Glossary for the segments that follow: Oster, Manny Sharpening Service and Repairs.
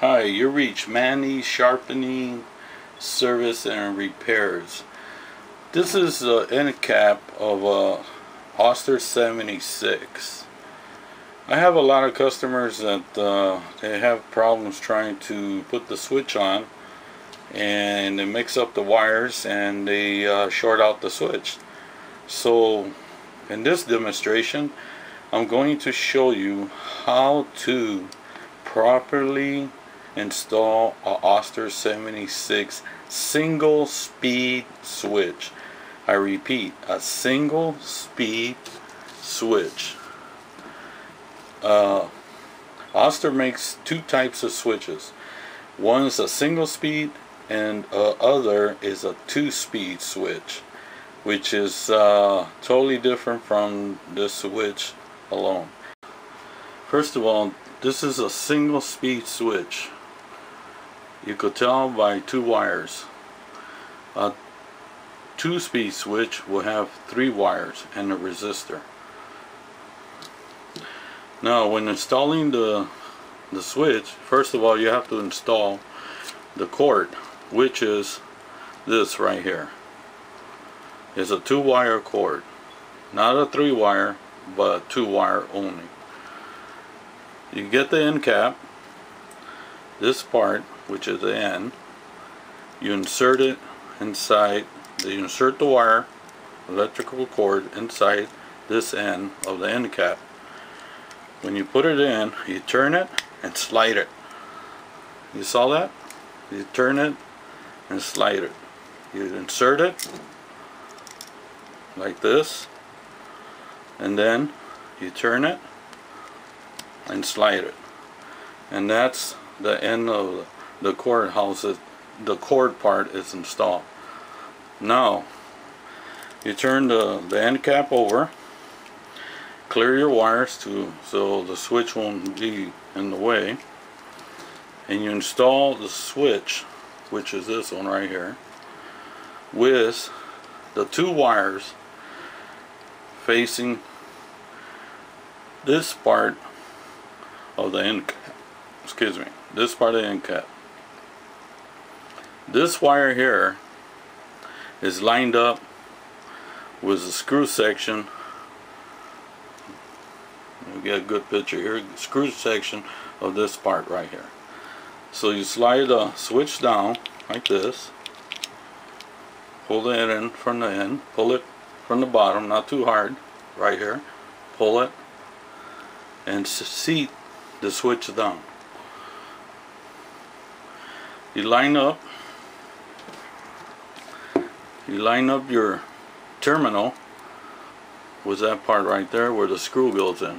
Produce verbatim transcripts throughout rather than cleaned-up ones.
Hi, you reach Manny Sharpening Service and Repairs. This is the end cap of a Oster seventy-six. I have a lot of customers that uh, they have problems trying to put the switch on, and they mix up the wires and they uh, short out the switch. So in this demonstration, I'm going to show you how to properly install a Oster seventy-six single speed switch. I repeat, a single speed switch. Uh, Oster makes two types of switches. One is a single speed and uh, other is a two speed switch, which is uh, totally different from this switch alone. First of all, this is a single speed switch. You could tell by two wires. A two-speed switch will have three wires and a resistor. Now, when installing the the switch, first of all, you have to install the cord, which is this right here. It's a two-wire cord, not a three-wire, but two-wire only. You get the end cap. This part, which is the end, you insert it inside. You insert the wire, electrical cord, inside this end of the end cap. When you put it in, you turn it and slide it. You saw that? You turn it and slide it. You insert it like this, and then you turn it and slide it, and that's the end of the cord houses. The cord part is installed. Now you turn the, the end cap over, clear your wires to so the switch won't be in the way, and you install the switch, which is this one right here, with the two wires facing this part of the end cap. Excuse me, this part of the end cap. This wire here is lined up with the screw section. We get a good picture here. Screw section of this part right here. So you slide the switch down like this. Pull the end in from the end. Pull it from the bottom, not too hard. Right here. Pull it and seat the switch down. You line up. You line up your terminal with that part right there where the screw goes in,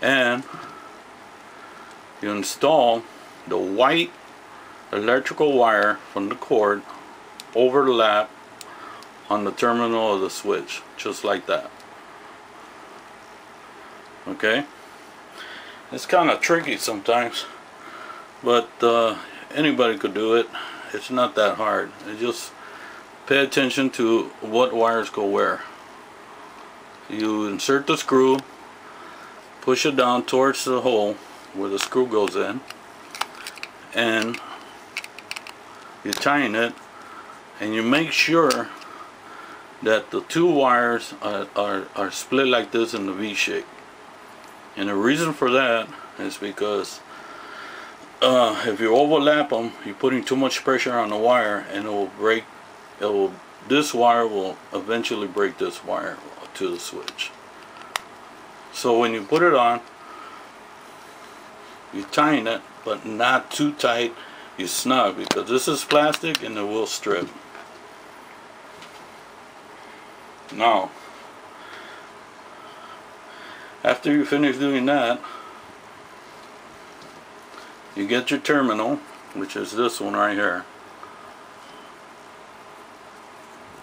and you install the white electrical wire from the cord overlap on the terminal of the switch, just like that. Okay, it's kind of tricky sometimes, but uh, anybody could do it. It's not that hard. You just pay attention to what wires go where. You insert the screw, push it down towards the hole where the screw goes in, and you tighten it, and you make sure that the two wires are, are, are split like this in the V shape. And the reason for that is because Uh, if you overlap them, you're putting too much pressure on the wire, and it will break. It will. This wire will eventually break this wire to the switch. So when you put it on, you tighten it, but not too tight. You snug, because this is plastic and it will strip. Now, after you finish doing that, you get your terminal, which is this one right here.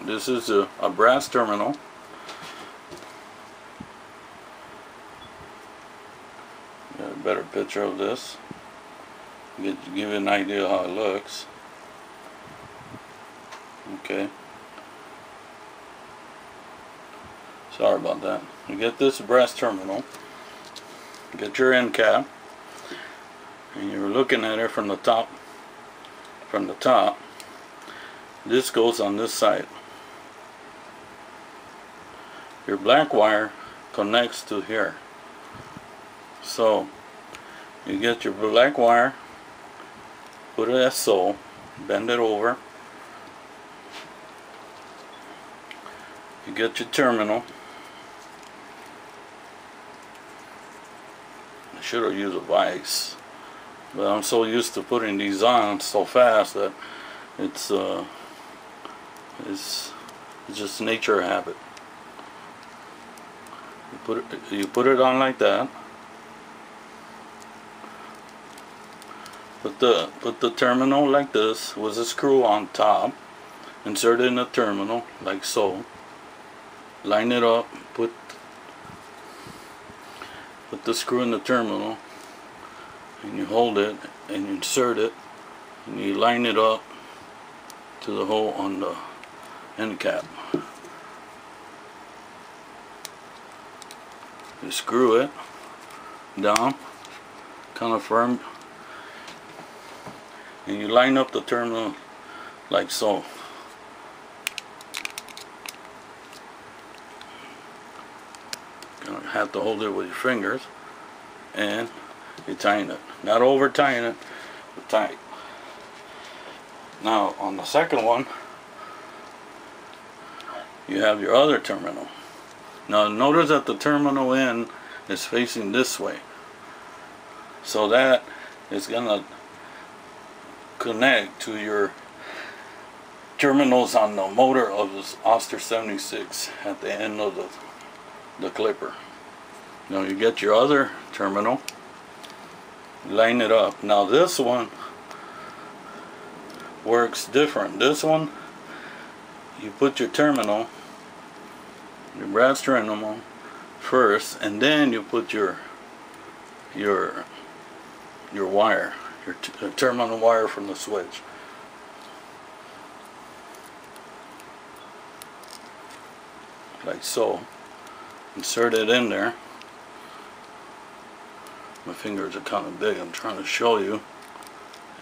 This is a, a brass terminal. Got a better picture of this. Get, give you an idea how it looks. Okay. Sorry about that. You get this brass terminal. Get your end cap. and you're looking at it from the top, from the top, this goes on this side. Your black wire connects to here. So you get your black wire, put it as so, bend it over, you get your terminal. I should have used a vise, but I'm so used to putting these on so fast that it's uh, it's, it's just nature habit. You put it, you put it on like that. Put the put the terminal like this with a screw on top. Insert it in the terminal like so. Line it up. Put put the screw in the terminal, and you hold it and insert it, and you line it up to the hole on the end cap. You screw it down, kind of firm, and you line up the terminal like so. You don't have to hold it with your fingers, and you tighten it. Not over tying it, but tight. Now on the second one, you have your other terminal. Now notice that the terminal end is facing this way, so that is gonna connect to your terminals on the motor of this Oster seventy-six at the end of the, the clipper. Now you get your other terminal, line it up. Now this one works different. This one, you put your terminal, your brass terminal first, and then you put your your your wire, your t terminal wire from the switch. Like so. Insert it in there. My fingers are kind of big, I'm trying to show you.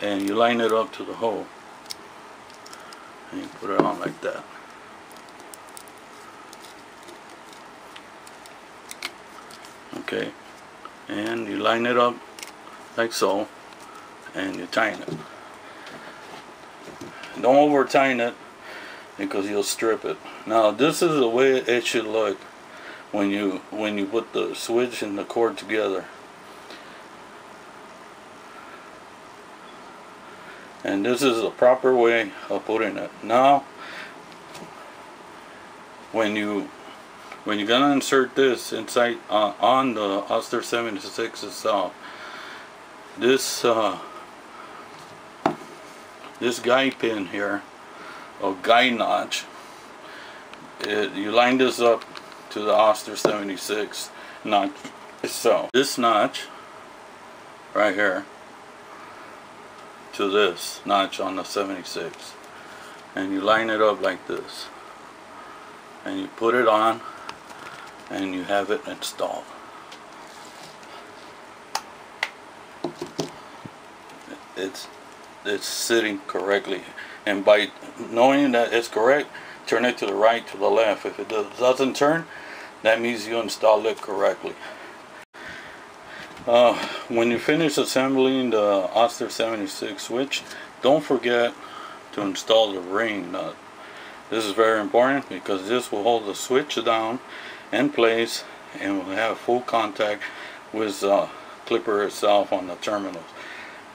And you line it up to the hole. And you put it on like that. Okay. And you line it up like so. And you tighten it. Don't over tighten it because you'll strip it. Now this is the way it should look when you when you put the switch and the cord together. And this is the proper way of putting it. Now when you when you're gonna insert this inside uh, on the Oster seventy-six itself, this uh, this guide pin here, or guide notch, it, you line this up to the Oster seventy-six notch itself. This notch right here to this notch on the seventy-six, and you line it up like this, and you put it on, and you have it installed. It's it's sitting correctly, and by knowing that it's correct, turn it to the right, to the left. If it doesn't turn, that means you installed it correctly. Uh, when you finish assembling the Oster seventy-six switch, don't forget to install the ring nut. This is very important because this will hold the switch down in place and will have full contact with the uh, clipper itself on the terminals.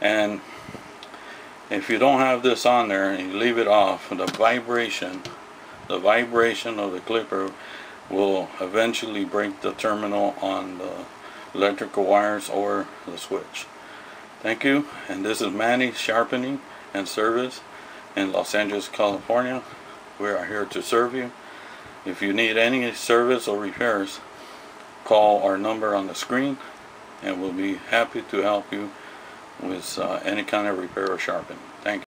And if you don't have this on there and you leave it off, the vibration the vibration of the clipper will eventually break the terminal on the electrical wires or the switch. Thank you, and this is Manny Sharpening and Service in Los Angeles, California. We are here to serve you. If you need any service or repairs, call our number on the screen and we'll be happy to help you with uh, any kind of repair or sharpening. Thank you.